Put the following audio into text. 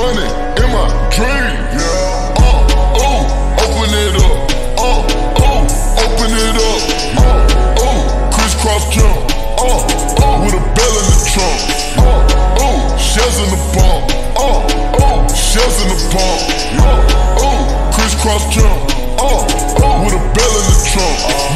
money in my dream. Yeah. Open it up. Open it up. Crisscross jump. With a bell in the trunk. Shells in the pump. Shells in the pump. Crisscross jump.